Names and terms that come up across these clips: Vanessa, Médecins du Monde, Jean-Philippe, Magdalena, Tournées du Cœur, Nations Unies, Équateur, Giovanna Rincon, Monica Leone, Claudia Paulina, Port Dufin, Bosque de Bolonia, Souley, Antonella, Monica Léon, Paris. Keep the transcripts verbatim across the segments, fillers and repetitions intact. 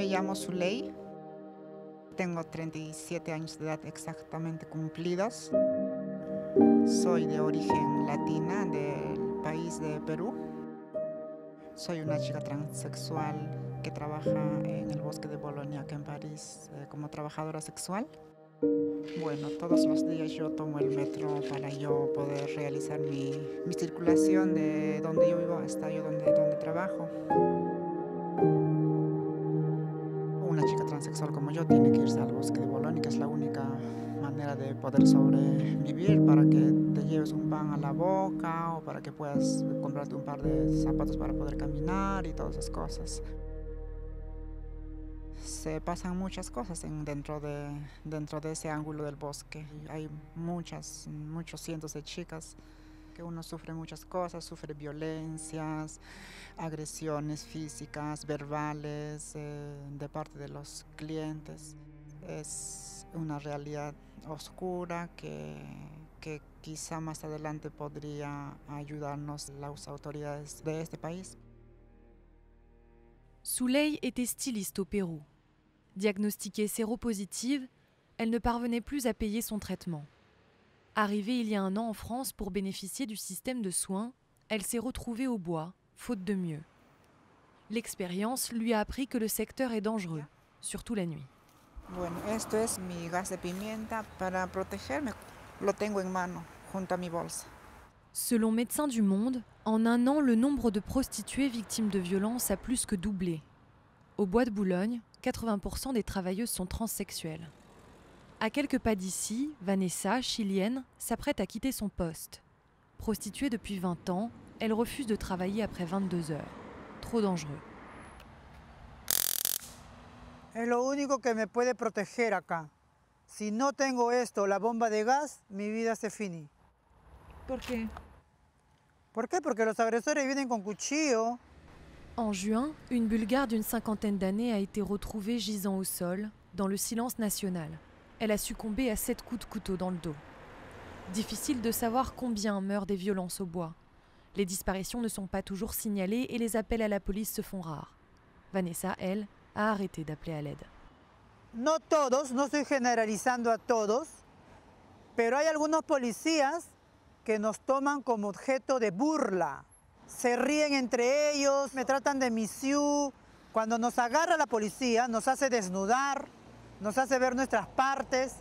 Me llamo Souley, tengo treinta y siete años de edad exactamente cumplidos. Soy de origen latina del país de Perú. Soy una chica transexual que trabaja en el Bosque de Bolonia, que en París, como trabajadora sexual. Bueno, todos los días yo tomo el metro para yo poder realizar mi, mi circulación de donde yo vivo hasta yo donde, donde trabajo. Una chica transexual como yo tiene que irse al Bosque de Bolonia, que es la única manera de poder sobrevivir, para que te lleves un pan a la boca o para que puedas comprarte un par de zapatos para poder caminar y todas esas cosas. Se pasan muchas cosas en, dentro, de, dentro de ese ángulo del bosque. Hay muchas, muchos cientos de chicas que uno sufre muchas cosas, sufre violencias, agresiones físicas, verbales, eh, de parte de los clientes. Es una realidad oscura que, que quizá más adelante podría ayudarnos las autoridades de este país. Souley était styliste au Pérou. Diagnostiquée séropositive, elle ne parvenait plus à payer son traitement. Arrivée il y a un an en France pour bénéficier du système de soins, elle s'est retrouvée au bois, faute de mieux. L'expérience lui a appris que le secteur est dangereux, surtout la nuit. Bueno, esto es mi gas de pimienta para protegerme. Lo tengo en mano, junto a mi bolsa. Selon Médecins du Monde, en un an, le nombre de prostituées victimes de violences a plus que doublé. Au Bois de Boulogne, quatre-vingts pour cent des travailleuses sont transsexuelles. À quelques pas d'ici, Vanessa, chilienne, s'apprête à quitter son poste. Prostituée depuis vingt ans, elle refuse de travailler après vingt-deux heures. Trop dangereux. Es lo único que me puede proteger acá. Si no tengo esto, la bomba de gas, mi vida se finit. Pourquoi? Pourquoi? Parce que les agresseurs viennent avec des cuchillos. En juin, une Bulgare d'une cinquantaine d'années a été retrouvée gisant au sol, dans le silence national. Elle a succombé à sept coups de couteau dans le dos. Difficile de savoir combien meurent des violences au bois. Les disparitions ne sont pas toujours signalées et les appels à la police se font rares. Vanessa, elle, a arrêté d'appeler à l'aide. No todos, no estoy generalizando a todos, pero hay algunos policías que nos toman como objeto de burla. Se ríen entre ellos, me tratan de misiu. Cuando nos agarra la policía, nos hace desnudar, nos hace ver nuestras partes,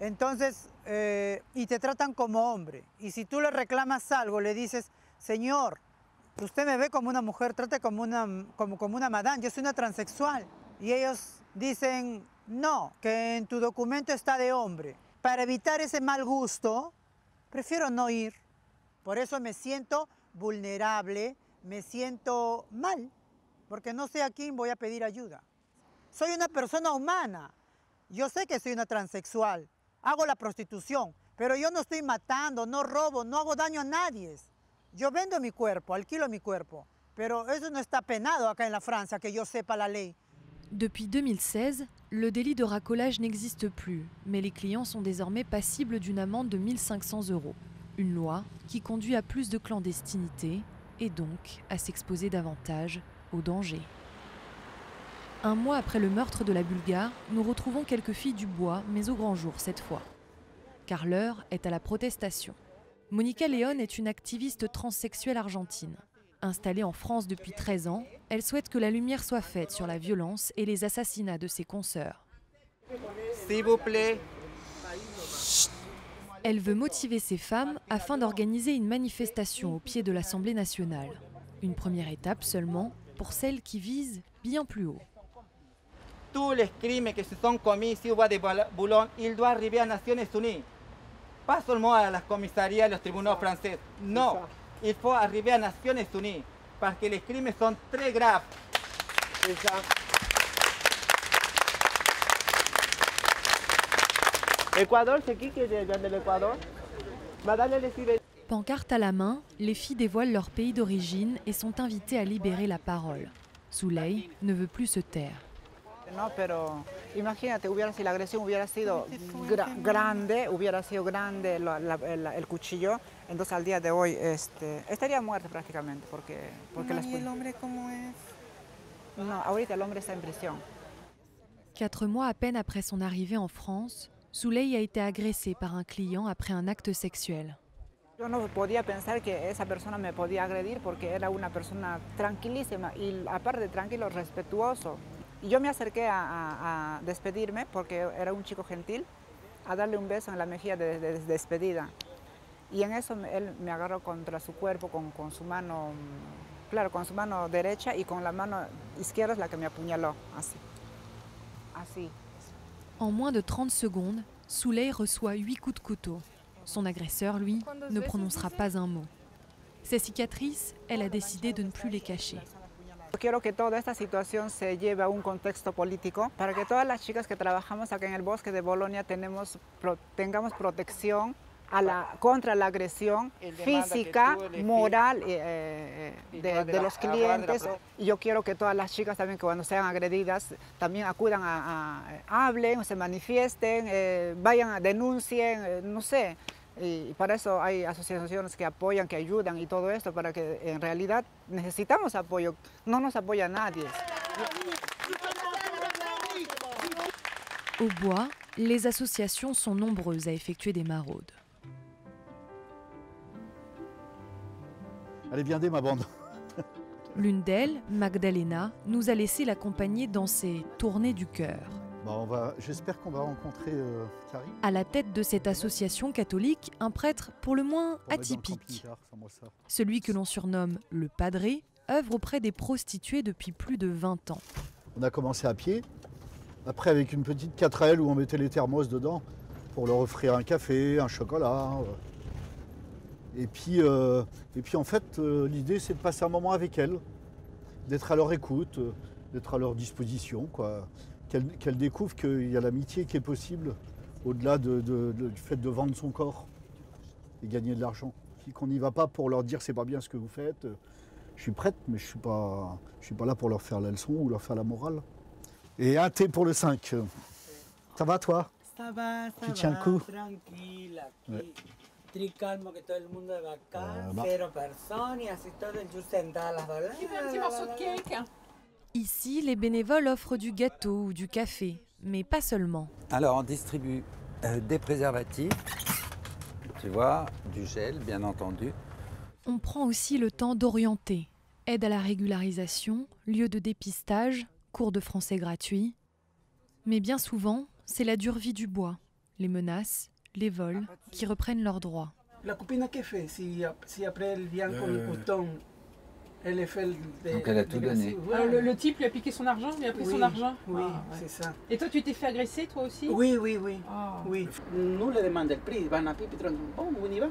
entonces, eh, y te tratan como hombre. Y si tú le reclamas algo, le dices, señor, usted me ve como una mujer, trate como una, como, como una madame, yo soy una transexual. Y ellos dicen, no, que en tu documento está de hombre. Para evitar ese mal gusto, prefiero no ir. Por eso me siento vulnerable, me siento mal, porque no sé a quién voy a pedir ayuda. Soy una persona humana, yo sé que soy una transexual, hago la prostitución, pero yo no estoy matando, no robo, no hago daño a nadie. Yo vendo mi cuerpo, alquilo mi cuerpo, pero eso no está penado acá en la Francia, que yo sepa la ley. Depuis deux mille seize, le délit de racolage n'existe plus, mais les clients sont désormais passibles d'une amende de mille cinq cents euros. Une loi qui conduit à plus de clandestinité et donc à s'exposer davantage au danger. Un mois après le meurtre de la Bulgare, nous retrouvons quelques filles du bois, mais au grand jour cette fois. Car l'heure est à la protestation. Monica Leone est une activiste transsexuelle argentine. Installée en France depuis treize ans, elle souhaite que la lumière soit faite sur la violence et les assassinats de ses consoeurs. S'il vous plaît. Elle veut motiver ces femmes afin d'organiser une manifestation au pied de l'Assemblée nationale. Une première étape seulement pour celles qui visent bien plus haut. Tous les crimes qui se sont commis ici au Bois de Boulogne, ils doivent arriver à Nations Unies. Pas seulement à la commissariat et aux tribunaux français. Non. Il faut arriver à Nations Unies, parce que les crimes sont très graves. Équateur, c'est qui qui vient de l'Équateur? Pancarte à la main, les filles dévoilent leur pays d'origine et sont invitées à libérer la parole. Souley ne veut plus se taire. No, pero imagínate, hubiera si la agresión hubiera sido gra grande, hubiera sido grande la, la, la, el cuchillo, entonces al día de hoy este, estaría muerta prácticamente. Porque, porque no, las... ¿Y el hombre cómo es? No, ahorita el hombre está en prisión. Quatre mois à peine après son arrivée en France, Souley a été agressée par un client après un acte sexuel. Je ne pouvais pas penser que cette personne me pouvait agredir parce qu'elle était une personne tranquillissime et à part de tranquille, respectueuse. Je me suis acerqué à, à, à despedirme parce qu'il était un chico gentil, à darle un beso en la mejilla de, de, de despedida. Y en eso él me agarró contra su cuerpo con, con su mano, claro, con su mano derecha y con la mano izquierda es la que me apuñaló, así. Así. En moins de trente secondes, Souley reçoit huit coups de couteau. Son agresseur, lui, ne prononcera pas un mot. Ses cicatrices, elle a décidé de ne plus les cacher. Quiero que toda esta situación se lleve a un contexto político para que todas las chicas que trabajamos acá en el Bosque de Bolonia tenemos, pro, tengamos protección a la, contra la agresión física, moral eh, de, de los clientes. Y yo quiero que todas las chicas también que cuando sean agredidas también acudan a, a hablen, se manifiesten, eh, vayan a denuncien, eh, no sé. Y para eso hay asociaciones que apoyan, que ayudan y todo esto, para que en realidad necesitamos apoyo, no nos apoya nadie. Au bois, les associations sont nombreuses à effectuer des maraudes. Allez, viendez ma bande. L'une d'elles, Magdalena, nous a laissé l'accompagner dans ses tournées du cœur. Bah j'espère qu'on va rencontrer euh, Carrie. À la tête de cette association catholique, un prêtre pour le moins atypique. Celui que l'on surnomme le padré œuvre auprès des prostituées depuis plus de vingt ans. On a commencé à pied, après avec une petite quatre L où on mettait les thermos dedans pour leur offrir un café, un chocolat. Et puis, euh, et puis en fait, euh, l'idée c'est de passer un moment avec elles, d'être à leur écoute, euh, d'être à leur disposition, quoi. Qu'elle découvre qu'il y a l'amitié qui est possible au-delà de, de, de, du fait de vendre son corps et gagner de l'argent. Qu'on n'y va pas pour leur dire c'est pas bien ce que vous faites, je suis prête mais je suis pas, je suis pas là pour leur faire la leçon ou leur faire la morale. Et un thé pour le cinq. Ça va toi? Ça va, ça va. Tu tiens le coup? Tranquille, ouais. Très calme, que tout le monde est vacances, euh, bah. Zéro personne, et ainsi tout, juste sentado à la balade. Tu veux un petit morceau de cake? Ici, les bénévoles offrent du gâteau ou du café, mais pas seulement. Alors, on distribue euh, des préservatifs, tu vois, du gel, bien entendu. On prend aussi le temps d'orienter. Aide à la régularisation, lieu de dépistage, cours de français gratuit. Mais bien souvent, c'est la dure vie du bois, les menaces, les vols, qui reprennent leurs droits. La copine, qu'est-ce qu'elle fait si, si après elle vient euh... comme le coton? Elle fait des, donc elle a tout donné. Alors le, le type lui a piqué son argent, il a pris oui, son argent. Oui, ah, ouais. C'est ça. Et toi, tu t'es fait agresser, toi aussi? Oui, oui, oui. Ah. Oui. Nous lui demandons le prix. Ils vont à pipi, bon, on y va.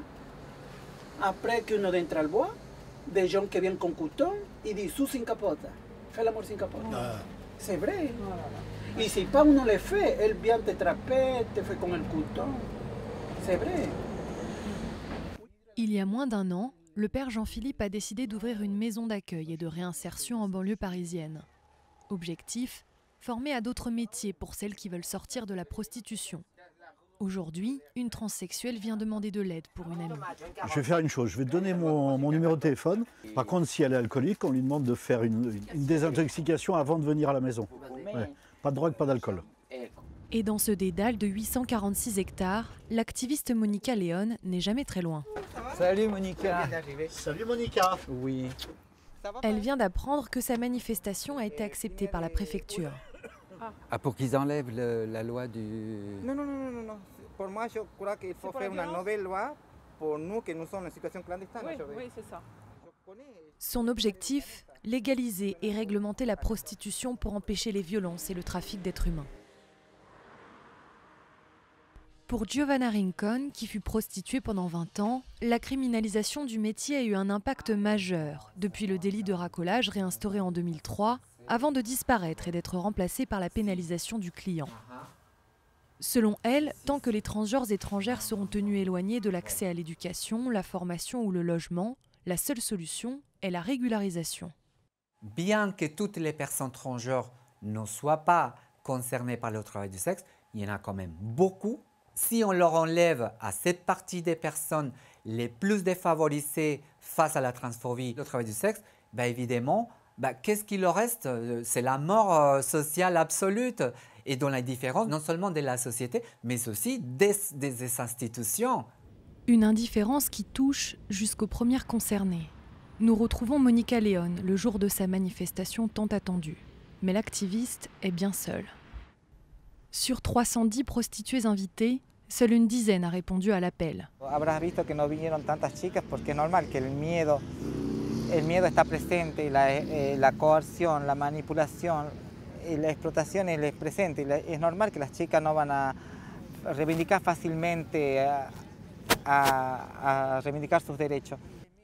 Après qu'on entre au bois, des gens qui viennent avec couteau, ils disent sous sin capota. Fais l'amour sin capota. Ah. C'est vrai. Ah. Et si pas on le fait, elle vient te trapper, te fait avec le couteau. C'est vrai. Il y a moins d'un an, le père Jean-Philippe a décidé d'ouvrir une maison d'accueil et de réinsertion en banlieue parisienne. Objectif, former à d'autres métiers pour celles qui veulent sortir de la prostitution. Aujourd'hui, une transsexuelle vient demander de l'aide pour une amie. Je vais faire une chose, je vais te donner mon, mon numéro de téléphone. Par contre, si elle est alcoolique, on lui demande de faire une, une désintoxication avant de venir à la maison. Ouais. Pas de drogue, pas d'alcool. Et dans ce dédale de huit cent quarante-six hectares, l'activiste Monica Léone n'est jamais très loin. Salut Monica. Salut Monica. Oui. Elle vient d'apprendre que sa manifestation a été acceptée par la préfecture. Ah, pour qu'ils enlèvent le, la loi du... Non, non, non, non, non. Pour moi, je crois qu'il faut faire une nouvelle loi pour nous qui nous sommes en situation clandestine. Oui, oui, c'est ça. Son objectif, légaliser et réglementer la prostitution pour empêcher les violences et le trafic d'êtres humains. Pour Giovanna Rincon, qui fut prostituée pendant vingt ans, la criminalisation du métier a eu un impact majeur, depuis le délit de racolage réinstauré en deux mille trois, avant de disparaître et d'être remplacé par la pénalisation du client. Selon elle, tant que les transgenres étrangères seront tenues éloignées de l'accès à l'éducation, la formation ou le logement, la seule solution est la régularisation. Bien que toutes les personnes transgenres ne soient pas concernées par le travail du sexe, il y en a quand même beaucoup. Si on leur enlève à cette partie des personnes les plus défavorisées face à la transphobie, le travail du sexe, ben évidemment, bah, qu'est-ce qui leur reste? C'est la mort euh, sociale absolue et dans la différence non seulement de la société, mais aussi des, des, des institutions. Une indifférence qui touche jusqu'aux premières concernées. Nous retrouvons Monica Léon le jour de sa manifestation tant attendue. Mais l'activiste est bien seule. Sur trois cent dix prostituées invitées, seule une dizaine a répondu à l'appel.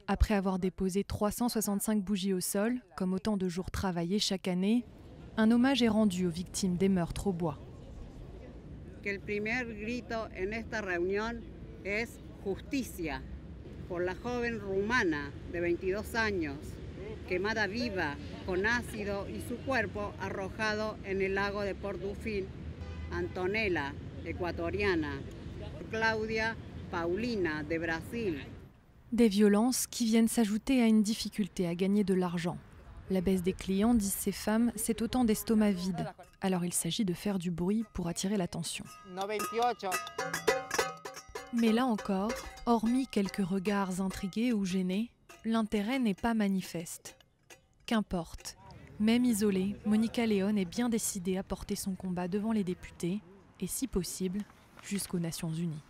Après avoir déposé trois cent soixante-cinq bougies au sol, comme autant de jours travaillés chaque année, un hommage est rendu aux victimes des meurtres au bois. Le premier grito en esta reunión es justicia por la joven rumana de veintidós años, quemada viva con ácido y su cuerpo arrojado en el lago de Port Dufin. Antonella, ecuatoriana, Claudia Paulina de Brasil. Des violences qui viennent s'ajouter à une difficulté à gagner de l'argent. La baisse des clients, disent ces femmes, c'est autant d'estomacs vides. Alors il s'agit de faire du bruit pour attirer l'attention. Mais là encore, hormis quelques regards intrigués ou gênés, l'intérêt n'est pas manifeste. Qu'importe, même isolée, Monica Leone est bien décidée à porter son combat devant les députés et, si possible, jusqu'aux Nations Unies.